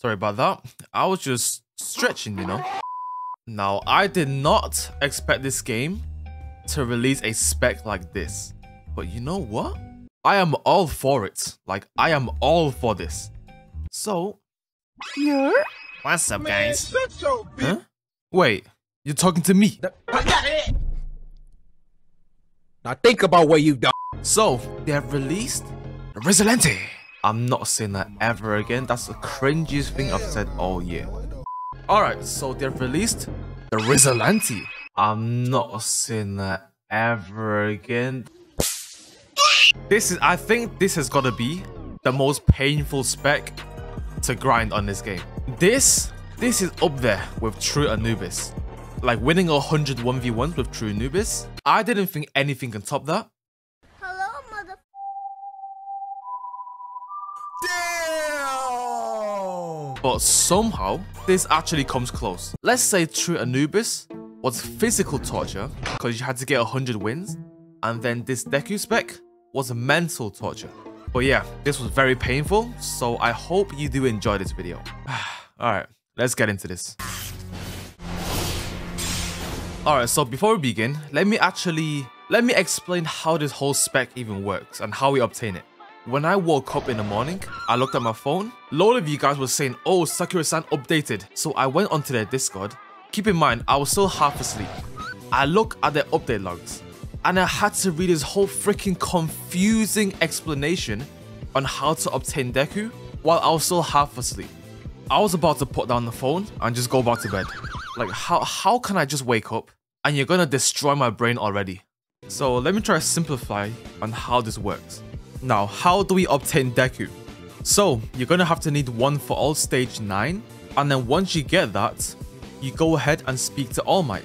Sorry about that. I was just stretching, you know. Now, I did not expect this game to release a spec like this. But you know what? I am all for it. Like, I am all for this. So, yeah. What's up, guys? Huh? Wait, you're talking to me? Now think about what you've done. So, they have released Rizzalanti. I'm not saying that ever again. That's the cringiest thing I've said all year. Alright, so they've released the Rizzalanti. I'm not saying that ever again. This is, I think this has got to be the most painful spec to grind on this game. This is up there with True Anubis. Like winning 100 1v1s with True Anubis. I didn't think anything can top that. But somehow, this actually comes close. Let's say True Anubis was physical torture because you had to get 100 wins. And then this Deku spec was mental torture. But yeah, this was very painful. So I hope you do enjoy this video. Alright, let's get into this. Alright, so before we begin, let me explain how this whole spec even works and how we obtain it. When I woke up in the morning, I looked at my phone. A lot of you guys were saying, oh, Sakura-san updated. So I went onto their Discord. Keep in mind, I was still half asleep. I looked at their update logs and I had to read this whole freaking confusing explanation on how to obtain Deku while I was still half asleep. I was about to put down the phone and just go back to bed. Like, how can I just wake up and you're gonna destroy my brain already? So let me try to simplify on how this works. Now, how do we obtain Deku? So, you're going to have to need One for All Stage 9. And then once you get that, you go ahead and speak to All Might.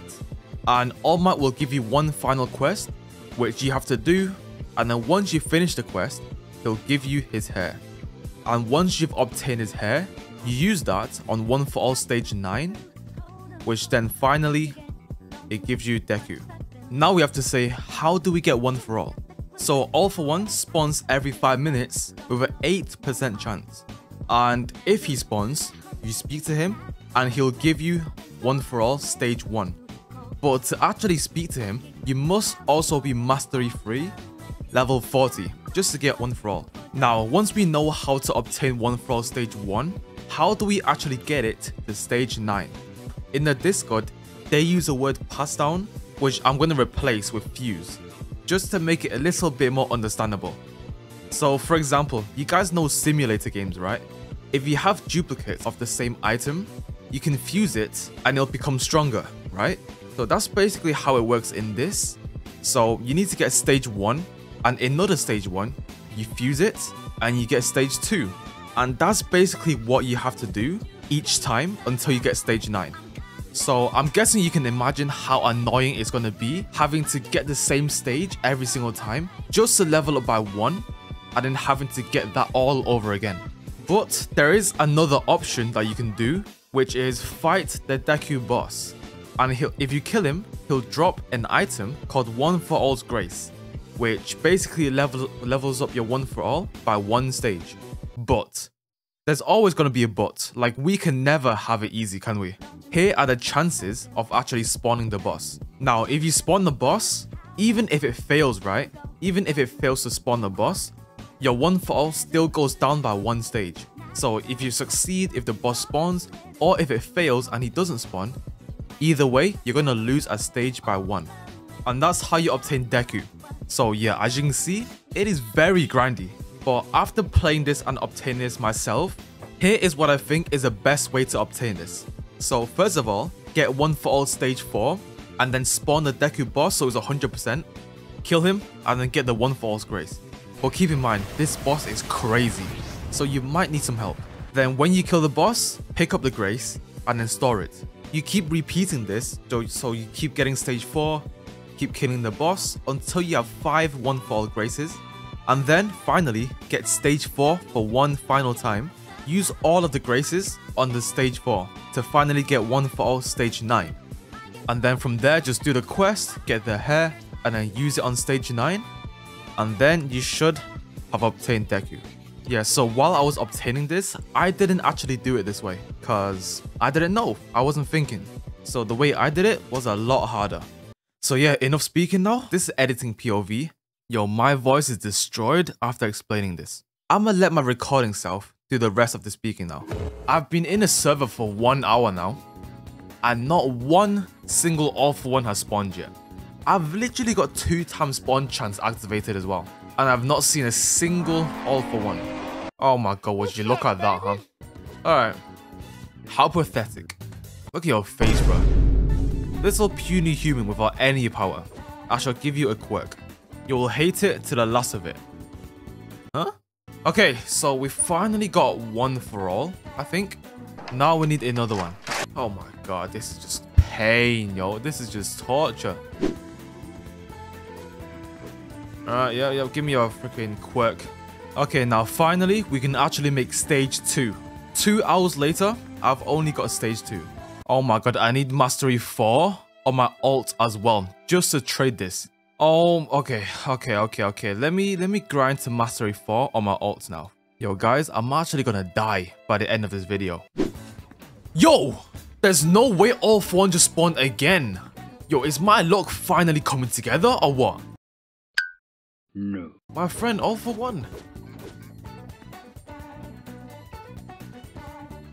And All Might will give you one final quest, which you have to do. And then once you finish the quest, he'll give you his hair. And once you've obtained his hair, you use that on One for All Stage 9. Which then finally, it gives you Deku. Now we have to say, how do we get One for All? So All for One spawns every 5 minutes with an 8% chance. And if he spawns, you speak to him and he'll give you One for All Stage 1. But to actually speak to him, you must also be Mastery Free, level 40, just to get One for All. Now, once we know how to obtain One for All Stage 1, how do we actually get it to Stage 9? In the Discord, they use the word pass down, which I'm going to replace with fuse, just to make it a little bit more understandable. So for example, you guys know simulator games, right? If you have duplicates of the same item, you can fuse it and it'll become stronger, right? So that's basically how it works in this. So you need to get stage 1 and another stage 1, you fuse it and you get stage 2. And that's basically what you have to do each time until you get stage 9. So I'm guessing you can imagine how annoying it's going to be having to get the same stage every single time just to level up by 1 and then having to get that all over again. But there is another option that you can do, which is fight the Deku boss. And if you kill him, he'll drop an item called One for All's Grace, which basically levels up your One for All by 1 stage. But there's always going to be a but. Like, we can never have it easy, can we? Here are the chances of actually spawning the boss. Now, if you spawn the boss, even if it fails, right? Even if it fails to spawn the boss, your One for All still goes down by 1 stage. So if you succeed, if the boss spawns, or if it fails and he doesn't spawn, either way, you're going to lose a stage by 1. And that's how you obtain Deku. So yeah, as you can see, it is very grindy. But after playing this and obtaining this myself, here is what I think is the best way to obtain this. So first of all, get One for All Stage 4 and then spawn the Deku boss so it's 100%, kill him and then get the One for All's Grace. But keep in mind, this boss is crazy, so you might need some help. Then when you kill the boss, pick up the Grace and then store it. You keep repeating this, so you keep getting Stage 4, keep killing the boss until you have 5 One for All Graces. And then, finally, get Stage 4 for 1 final time. Use all of the Graces on the Stage 4 to finally get One for All Stage 9. And then from there, just do the quest, get their hair, and then use it on Stage 9. And then you should have obtained Deku. Yeah, so while I was obtaining this, I didn't actually do it this way because I didn't know. I wasn't thinking. So the way I did it was a lot harder. So yeah, enough speaking now. This is editing POV. Yo, my voice is destroyed after explaining this. I'ma let my recording self do the rest of the speaking now. I've been in a server for 1 hour now, and not one single All for One has spawned yet. I've literally got 2 times spawn chance activated as well, and I've not seen a single All for One. Oh my god, would you look at that, huh? Alright, how pathetic. Look at your face, bro. Little puny human without any power. I shall give you a quirk. You will hate it to the last of it. Huh? Okay, so we finally got One for All, I think. Now we need another one. Oh my god, this is just pain, yo. This is just torture. Alright, yeah, give me your freaking quirk. Okay, now finally, we can actually make stage 2. 2 hours later, I've only got stage 2. Oh my god, I need mastery 4 on my alt as well, just to trade this. Oh, okay. Let me grind to mastery 4 on my alt now. Yo, guys, I'm actually gonna die by the end of this video. Yo, there's no way All for One just spawned again. Yo, is my luck finally coming together or what? No. My friend, All for One.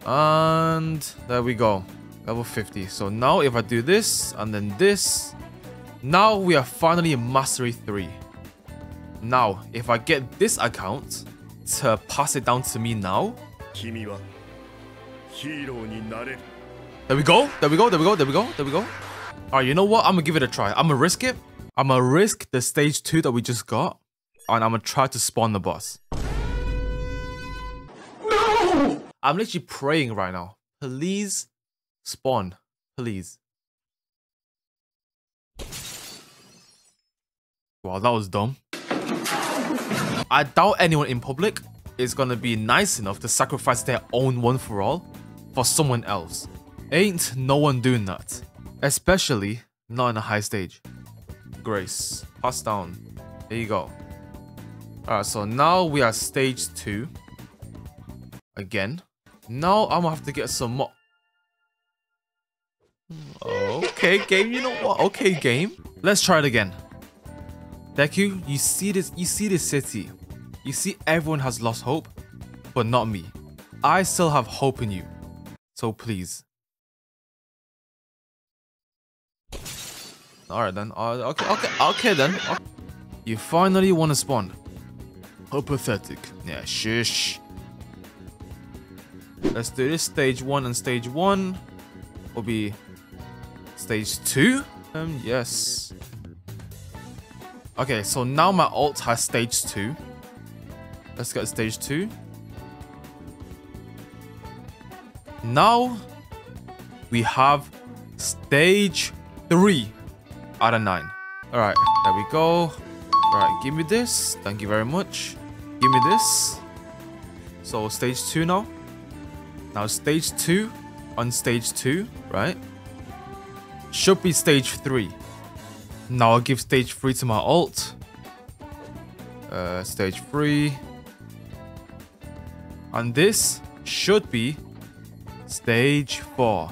And there we go, level 50. So now if I do this and then this. Now we are finally in Mastery 3. Now, if I get this account to pass it down to me now. There we go. Alright, you know what? I'm gonna give it a try. I'm gonna risk it. I'm gonna risk the stage 2 that we just got. And I'm gonna try to spawn the boss. No! I'm literally praying right now. Please spawn. Please. Wow, that was dumb. I doubt anyone in public is gonna be nice enough to sacrifice their own One for All for someone else. Ain't no one doing that. Especially not in a high stage. Grace, pass down. There you go. Alright, so now we are stage 2. Again. Now I'm gonna have to get some more. Okay, game, you know what? Okay, game. Let's try it again. Deku, you see this city. You see everyone has lost hope, but not me. I still have hope in you. So please. Alright then. Okay then. Okay. You finally want to spawn. How pathetic. Yeah, shush. Let's do this. Stage 1 and stage 1 will be stage 2. Yes. Okay, so now my alt has stage 2. Let's get stage 2. Now we have stage 3 out of 9. Alright, there we go. Alright, give me this. Thank you very much. Give me this. So stage 2 now. Now stage 2 on stage 2, right? Should be stage 3. Now I'll give stage 3 to my alt. Stage 3. And this should be stage 4.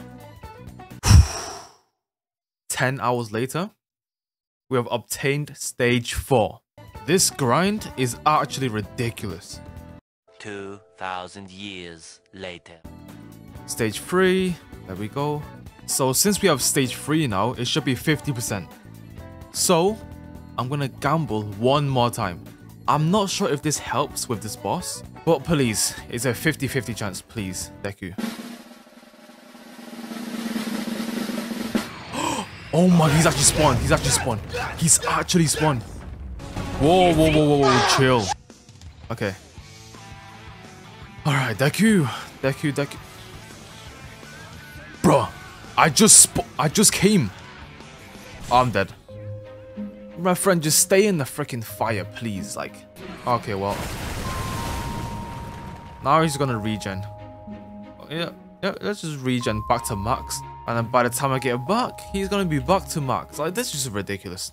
10 hours later, we have obtained stage 4. This grind is actually ridiculous. 2,000 years later. Stage 3. There we go. So since we have stage 3 now, it should be 50%. So, I'm gonna gamble one more time. I'm not sure if this helps with this boss, but please, it's a 50-50 chance, please, Deku. Oh my, he's actually spawned, he's actually spawned. Whoa, chill. Okay. Alright, Deku. Bro, I just came. Oh, I'm dead. My friend, just stay in the freaking fire, please. Like, okay, well. Now he's gonna regen. Yeah, let's just regen back to max. And then by the time I get back, he's gonna be back to max. Like, this is just ridiculous.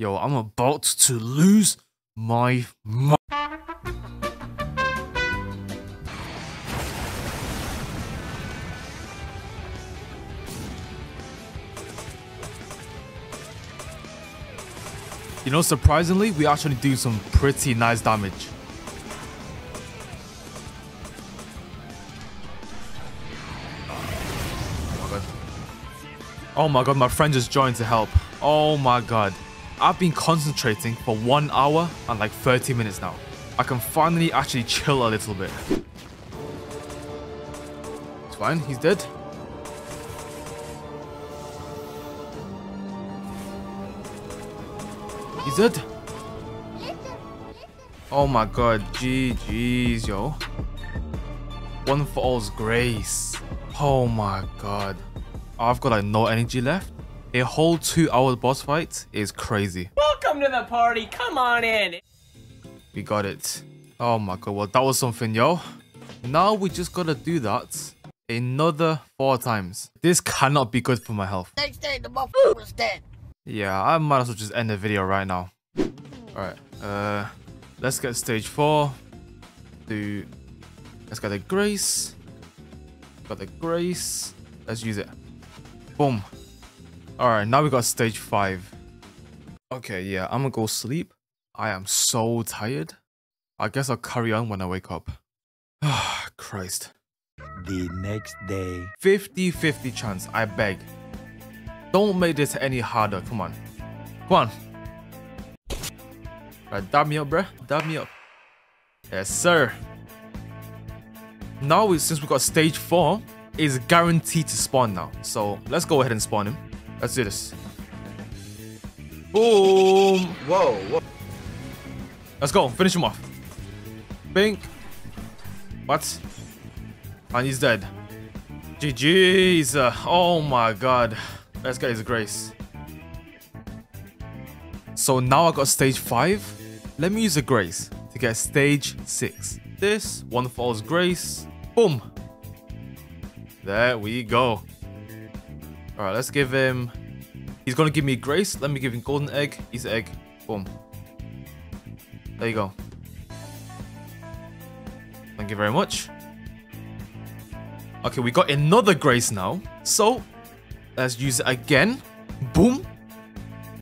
Yo, I'm about to lose my mind. You know, surprisingly, we actually do some pretty nice damage. Oh my god, my friend just joined to help. Oh my god. I've been concentrating for 1 hour and like 30 minutes now. I can finally actually chill a little bit. It's fine, he's dead. He's dead. Oh my god, GG's, yo. One for All's Grace. Oh my god. I've got like no energy left. A whole 2-hour boss fight is crazy. Welcome to the party. Come on in. We got it. Oh my god. Well, that was something, yo. Now we just gotta do that another 4 times. This cannot be good for my health. Next day, the motherfucker was dead. Yeah, I might as well just end the video right now. Alright. Let's get stage 4. Let's get the grace. Got the grace. Let's use it. Boom. Alright, now we got stage 5. Okay, yeah, I'm gonna go sleep. I am so tired. I guess I'll carry on when I wake up. Ah, Christ. The next day. 50-50 chance, I beg. Don't make this any harder, come on. Come on. Alright, dab me up, bruh. Dab me up. Yes, sir. Now, since we got stage 4, it's guaranteed to spawn now. So, let's go ahead and spawn him. Let's do this. Boom! Whoa, whoa. Let's go. Finish him off. Bink. What? And he's dead. GG's. Oh my god. Let's get his grace. So now I got stage 5. Let me use the grace to get stage 6. This one for All's grace. Boom. There we go. Alright, let's give him... He's gonna give me grace. Let me give him golden egg. He's egg. Boom. There you go. Thank you very much. Okay, we got another grace now. So, let's use it again. Boom.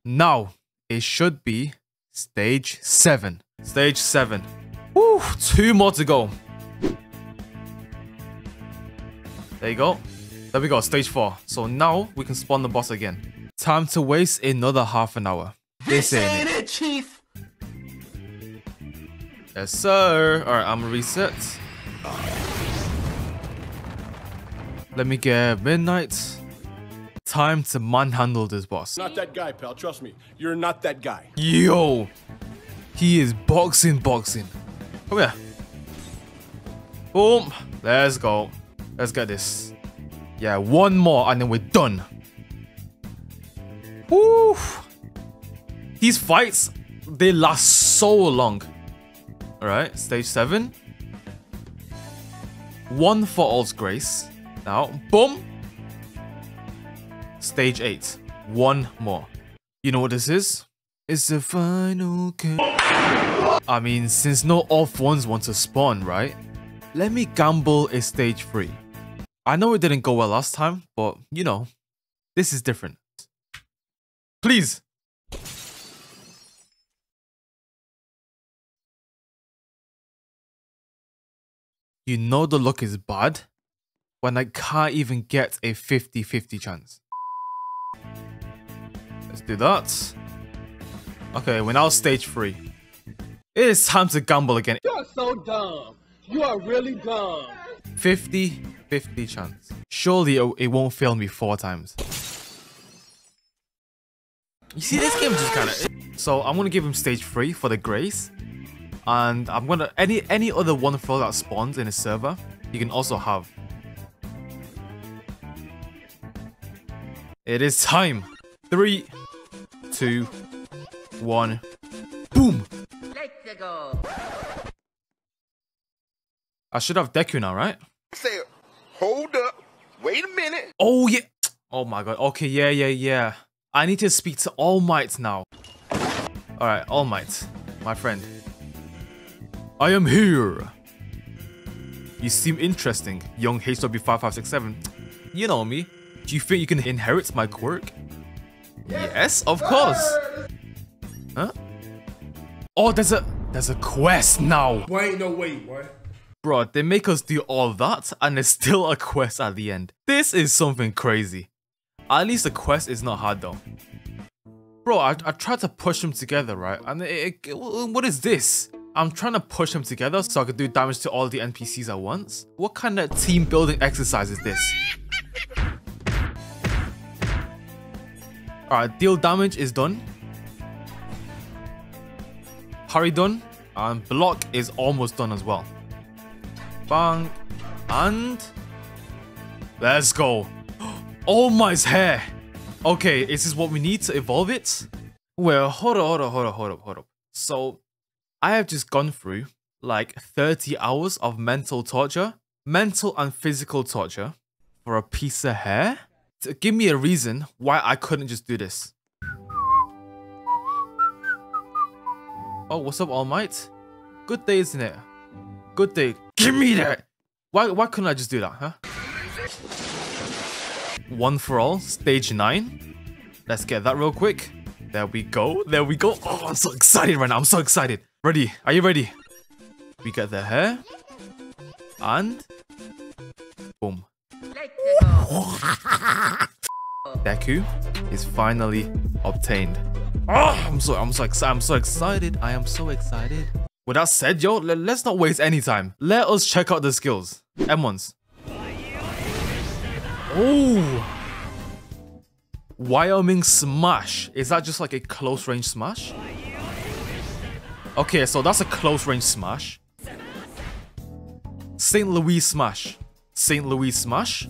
Now, it should be stage 7. Stage 7. Woo! 2 more to go. There you go. There we go, stage 4. So now we can spawn the boss again. Time to waste another half an hour. This ain't it, chief. Yes, sir. All right, I'm gonna reset. Let me get midnight. Time to manhandle this boss. Not that guy, pal. Trust me, you're not that guy. Yo, he is boxing. Come here. Boom. Let's go. Let's get this. Yeah, 1 more and then we're done. Woo! These fights, they last so long. Alright, stage 7. One for All's Grace. Now, boom! Stage 8. 1 more. You know what this is? It's the final game. I mean, since no All for Ones want to spawn, right? Let me gamble a stage 3. I know it didn't go well last time, but, you know, this is different. Please! You know the luck is bad when I can't even get a 50-50 chance. Let's do that. Okay, we're now stage 3. It is time to gamble again. You are so dumb. You are really dumb. 50-50 chance. Surely it won't fail me 4 times. You see, this game just kind of... So I'm going to give him stage 3 for the grace. And I'm going to... Any other one for that spawns in a server, you can also have. It is time. 3, 2, 1. Boom! Let's go. I should have Deku now, right? Say, hold up, wait a minute. Oh yeah. Oh my god. Okay, yeah. I need to speak to All Might now. Alright, All Might, my friend. I am here! You seem interesting, young HW5567. You know me. Do you think you can inherit my quirk? Yes, of course! Huh? Oh, there's a quest now! Well, ain't no way, boy. Bro, they make us do all that and there's still a quest at the end. This is something crazy. At least the quest is not hard though. Bro, I tried to push them together, right? And what is this? I'm trying to push them together so I can do damage to all the NPCs at once? What kind of team building exercise is this? Alright, deal damage is done. Hurry done. And block is almost done as well. Bang. And... let's go. All Might's hair. Okay, is this what we need to evolve it? Well, hold up. So, I have just gone through like 30 hours of mental torture. Mental and physical torture. For a piece of hair? So give me a reason why I couldn't just do this. Oh, what's up, All Might? Good day, isn't it? Good day. Give me that! Why couldn't I just do that, huh? One for All, stage 9. Let's get that real quick. There we go, there we go. Oh, I'm so excited right now, I'm so excited. Ready, are you ready? We get the hair. And... boom. Deku is finally obtained. Oh, I'm so excited. I am so excited. With that said, yo, let's not waste any time. Let us check out the skills. M1s. Oh. Wyoming Smash. Is that just like a close range smash? Okay, so that's a close range smash. St. Louis Smash. St. Louis Smash?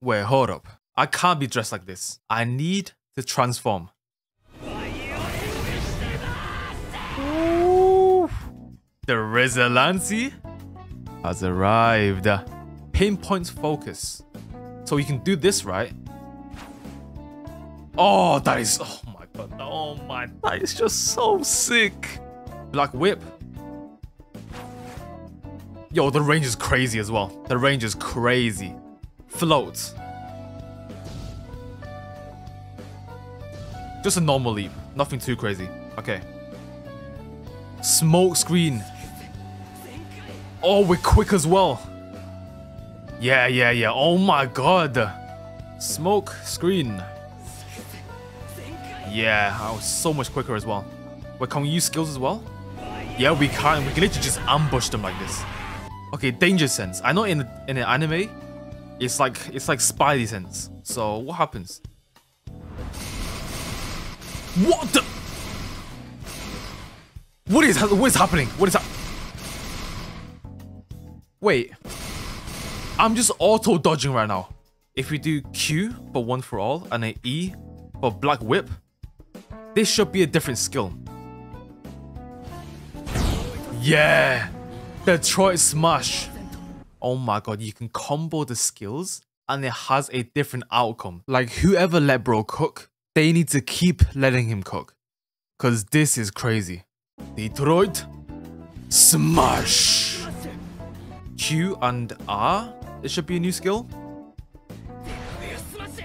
Wait, hold up. I can't be dressed like this. I need to transform. Ooh. The Rizzalanti has arrived. Pinpoint focus. So you can do this, right? Oh, that is... oh my god. Oh my... that is just so sick. Black Whip. Yo, the range is crazy as well. The range is crazy. Float. Just a normal leap. Nothing too crazy. Okay. Smoke screen. Oh, we're quick as well. Yeah. Oh my god. Smoke screen. Yeah, I was so much quicker as well. Wait, can we use skills as well? Yeah, we can. We can literally just ambush them like this. Okay, danger sense. I know in an anime, it's like Spidey sense. So what happens? What the? What is happening? What is that? Wait, I'm just auto dodging right now. If we do Q for One for All and an E for Black Whip, this should be a different skill. Yeah. Detroit Smash. Oh my god, you can combo the skills and it has a different outcome. Like, whoever let bro cook, they need to keep letting him cook. Cause this is crazy. Detroit Smash. Q and R. It should be a new skill.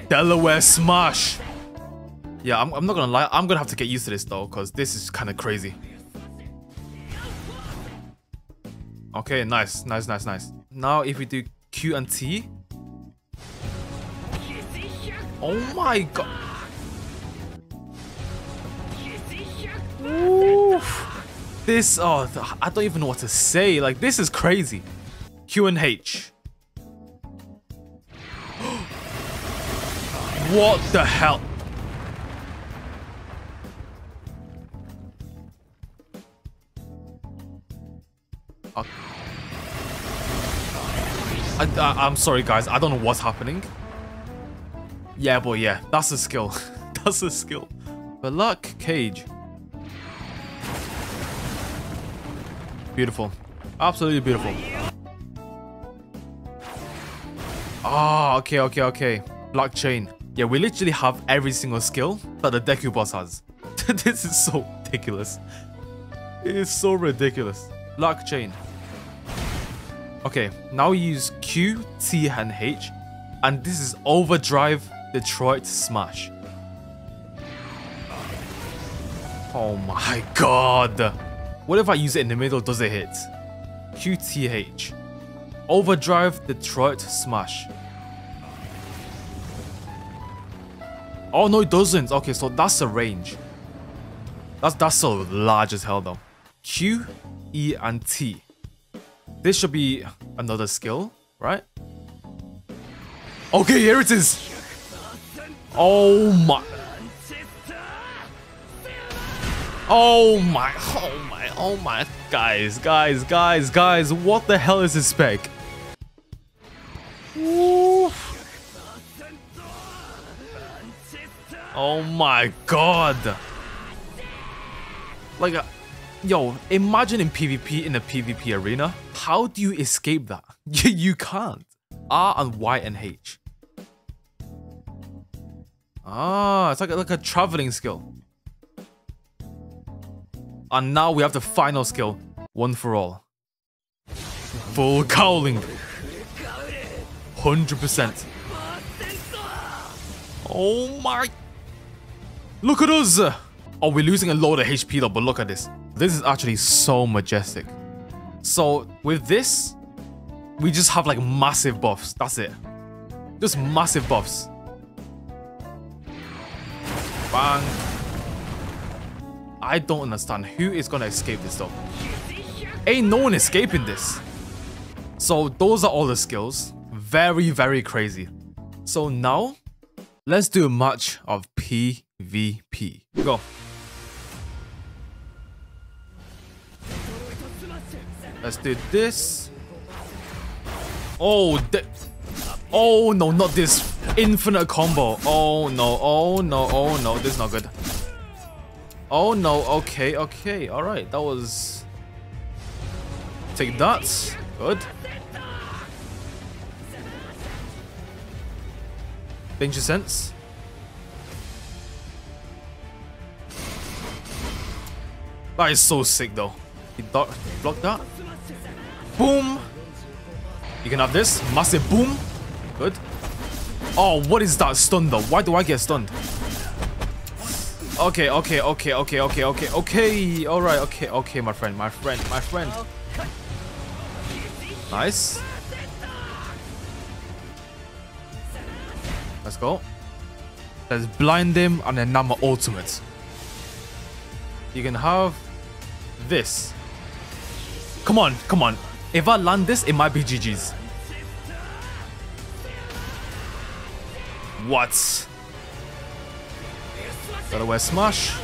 Delaware Smash. Yeah, I'm not gonna lie. I'm gonna have to get used to this though, cause this is kind of crazy. Okay, nice. Now if we do Q and T. Oh my god. Oof. This, oh, I don't even know what to say. Like, this is crazy. Q and H. What the hell? I'm sorry guys, I don't know what's happening. Yeah, boy, yeah, that's a skill. That's a skill. But luck, cage. Beautiful. Absolutely beautiful. Ah, oh, okay. Blockchain. Yeah, we literally have every single skill that the Deku boss has. This is so ridiculous. It is so ridiculous. Lock chain. Okay, now you use Q, T, and H. And this is Overdrive Detroit Smash. Oh my god. What if I use it in the middle? Does it hit? Q, T, H. Overdrive Detroit Smash. Oh no, it doesn't. Okay, so that's the range. That's so large as hell though. Q, E, and T. This should be another skill, right? Okay, here it is. Oh my. Oh my. Oh my. Oh my. Guys, guys, guys, guys. What the hell is this spec? Ooh. Oh my god. Like, yo, imagine in PvP, in a PvP arena. How do you escape that? You can't. R and Y and H. Ah, it's like a traveling skill. And now we have the final skill. One for all. Full cowling. 100%. Oh my. Look at us. Oh, we're losing a load of HP though, but look at this. This is actually so majestic. So with this, we just have like massive buffs. That's it. Just massive buffs. Bang. I don't understand. Who is going to escape this though? Ain't no one escaping this. So those are all the skills. Very, very crazy. So now, let's do a match of PvP. Go. Let's do this. Oh, oh no, not this infinite combo. Oh no, oh no, oh no, this is not good. Oh no, okay, okay, alright, that was... Take that, good. Danger sense. That is so sick though. He blocked that. Boom! You can have this. Massive boom. Good. Oh, what is that stun though? Why do I get stunned? Okay, okay, okay, okay, okay, okay, okay. Alright, okay, okay, my friend, my friend, my friend. Nice. Let's go. Let's blind him and then Nama ultimate. You can have this. Come on, come on. If I land this, it might be GG's. What? Gotta wear smash.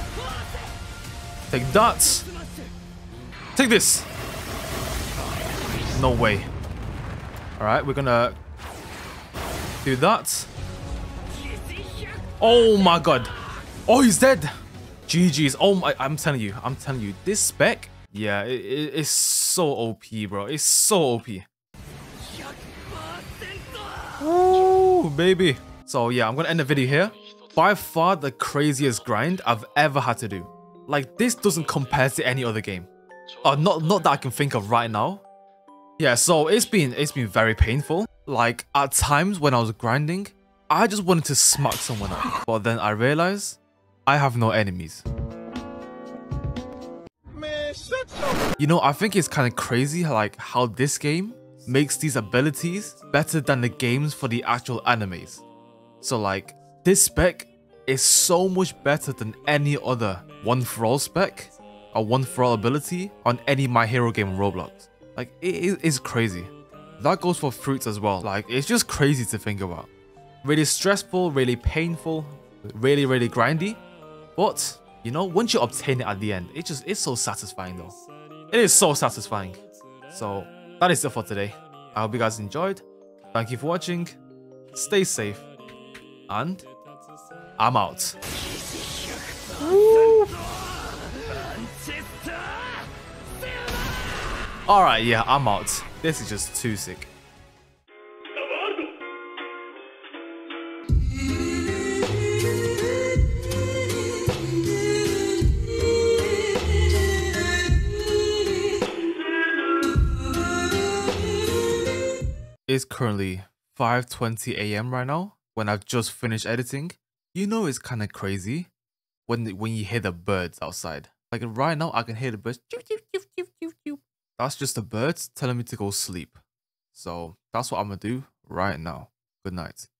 Take that. Take this. No way. Alright, we're gonna do that. Oh my god. Oh, he's dead. GG's. Oh my, I'm telling you, this spec, yeah, it's so OP, bro. It's so OP. Ooh, baby. So yeah, I'm gonna end the video here. By far the craziest grind I've ever had to do. Like, this doesn't compare to any other game. Not that I can think of right now. Yeah, so it's been very painful. Like, at times when I was grinding, I just wanted to smack someone up. But then I realized I have no enemies. You know, I think it's kind of crazy like how this game makes these abilities better than the games for the actual animes. So like, this spec is so much better than any other One for All spec or One for All ability on any My Hero game on Roblox. Like, it is crazy. That goes for fruits as well. Like, it's just crazy to think about. Really stressful, really painful, really, really grindy. But you know, once you obtain it at the end, it's so satisfying though. It is so satisfying. So that is it for today. I hope you guys enjoyed. Thank you for watching. Stay safe. And I'm out. Alright, yeah, I'm out. This is just too sick. It's currently 5:20 a.m. right now when I've just finished editing. You know, it's kind of crazy when you hear the birds outside. Like right now, I can hear the birds. That's just the birds telling me to go sleep. So that's what I'm gonna do right now. Good night.